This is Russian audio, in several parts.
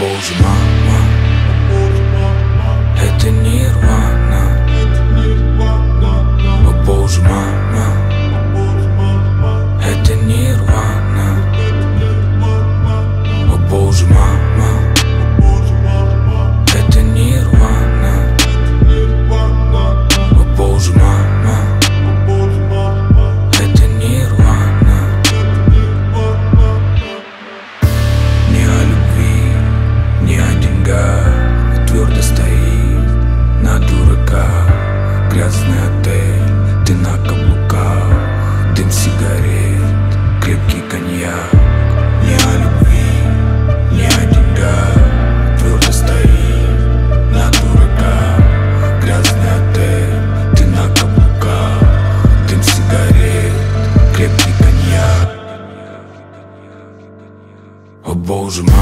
Боже, мама, это Нирвана. О Боже, мама, это Нирвана. О Боже, мама, это Нирвана. О Боже, мама. Твердо стоит на дураках грязный отель, ты на каблуках, дым сигарет, крепкий коньяк. Не о любви, не о деньгах, твердо стоит на дураках грязный отель, ты на каблуках, дым сигарет, крепкий коньяк. О Боже, мама,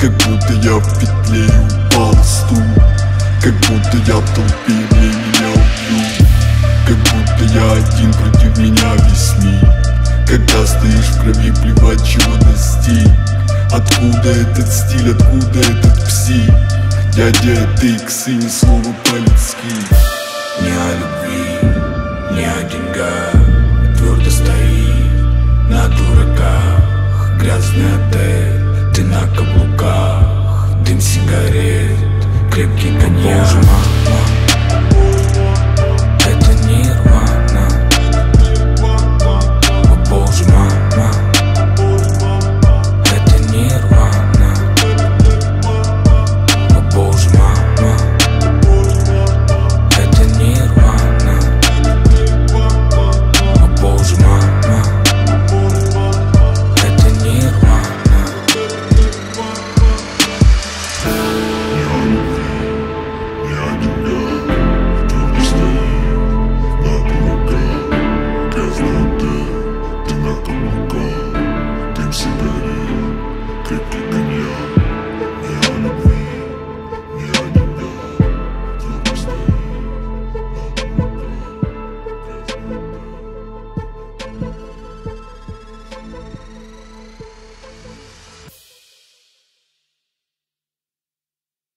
как будто я в петле упал в стул, как будто я в толпе, меня убьют, как будто я один, против меня весь мир. Когда стоишь в крови, плевать, чего достиг. Откуда этот стиль, откуда этот псих? Дядя, ты иксы, ни слова по-людски. Не о любви, не о деньгах, твердо стоит на дураках грязный отель, ты на каблуках, дым сигарет, крепкий коньяк.